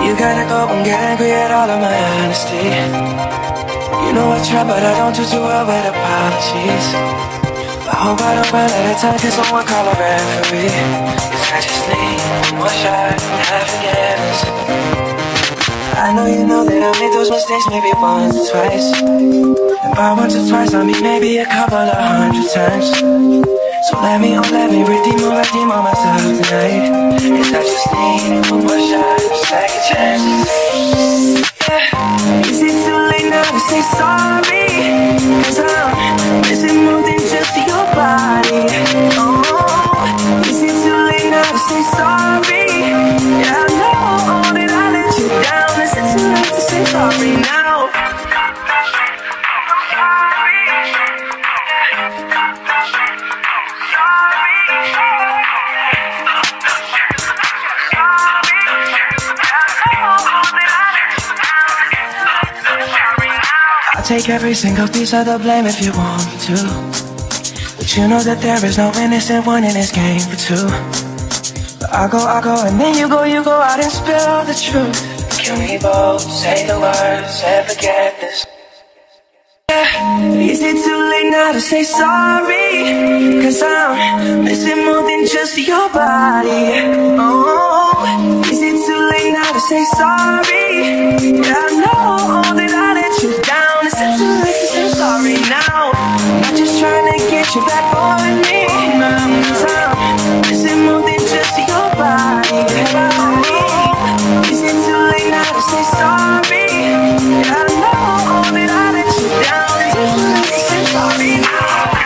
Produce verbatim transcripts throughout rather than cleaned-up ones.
You gotta go and get angry at all of my honesty. You know I try, but I don't do too well with apologies. I hope I don't run out of time, cause someone call a referee. Cause I just need one more shot and have forgiveness. I know you know that I made those mistakes maybe once or twice, and by once or twice I mean maybe a couple of hundred times. So let me, oh let me redeem, oh redeem on myself tonight. Cause I just need one more shot, just like a chance. Yeah. Is it too late now to say sorry? Cause I'm missing more than just your body. Oh, is it too late now to say sorry? Yeah, I know that I let you down. Is it too late to say sorry now? Take every single piece of the blame if you want me to, but you know that there is no innocent one in this game for two. But I go, I go, and then you go, you go out and spill the truth. Can we both say the words and forget this? Yeah. Is it too late now to say sorry? Cause I'm missing more than just your body. Oh, is it too late now to say sorry? Yeah, I know that I let you down. Sorry now, I'm not just trying to get you back on me. I'm missing more than just your body. Is it too late now to say sorry? I know that I let you down. Is it too late to say sorry now? I'm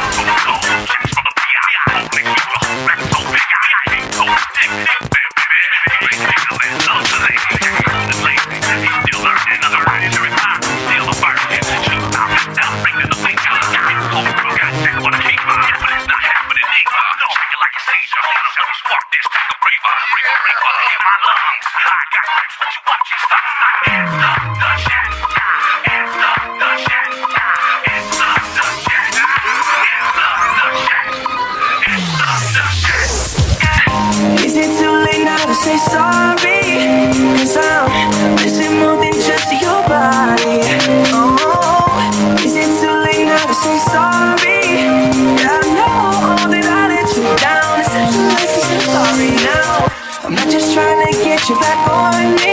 not just trying to get you back on me.